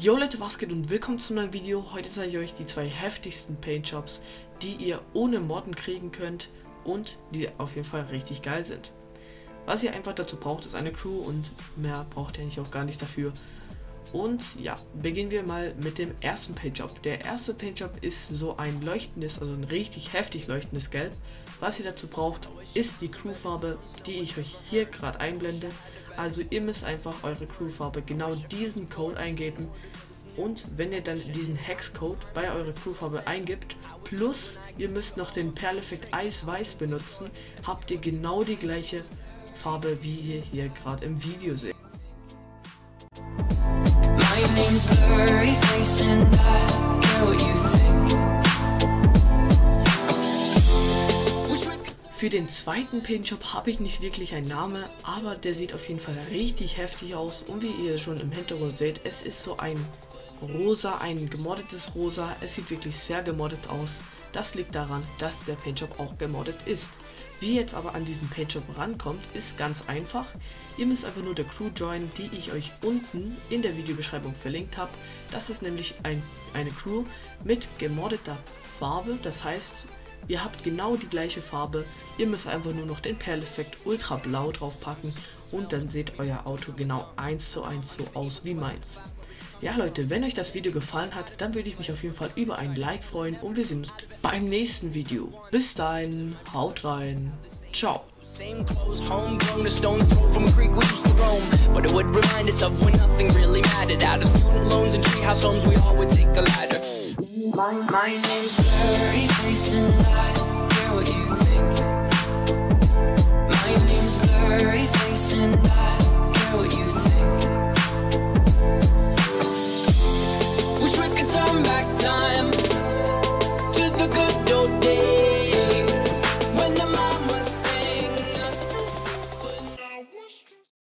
Jo Leute, was geht und willkommen zu einem neuen Video. Heute zeige ich euch die zwei heftigsten Paintjobs, die ihr ohne Modden kriegen könnt und die auf jeden Fall richtig geil sind. Was ihr einfach dazu braucht, ist eine Crew und mehr braucht ihr eigentlich auch gar nicht dafür. Und ja, beginnen wir mal mit dem ersten Paintjob. Der erste Paintjob ist so ein leuchtendes, also ein richtig heftig leuchtendes Gelb. Was ihr dazu braucht, ist die Crewfarbe, die ich euch hier gerade einblende. Also ihr müsst einfach eure Crewfarbe genau diesen Code eingeben und wenn ihr dann diesen Hexcode bei eurer Crewfarbe eingibt, plus ihr müsst noch den Perfect Ice Weiß benutzen, habt ihr genau die gleiche Farbe, wie ihr hier gerade im Video seht. Für den zweiten Paintjob habe ich nicht wirklich einen Namen, aber der sieht auf jeden Fall richtig heftig aus und wie ihr schon im Hintergrund seht, es ist so ein rosa, ein gemoddetes rosa, es sieht wirklich sehr gemoddet aus. Das liegt daran, dass der Paintjob auch gemoddet ist. Wie ihr jetzt aber an diesen Paintjob rankommt, ist ganz einfach. Ihr müsst einfach nur der Crew joinen, die ich euch unten in der Videobeschreibung verlinkt habe. Das ist nämlich eine Crew mit gemoddeter Farbe, das heißt, ihr habt genau die gleiche Farbe, ihr müsst einfach nur noch den Perfect Ultra Blau draufpacken und dann seht euer Auto genau 1:1 so aus wie meins. Ja Leute, wenn euch das Video gefallen hat, dann würde ich mich auf jeden Fall über ein Like freuen und wir sehen uns beim nächsten Video. Bis dahin, haut rein, ciao. My name's blurry face and I care what you think. My name's blurry face and I care what you think. Wish we could turn back time.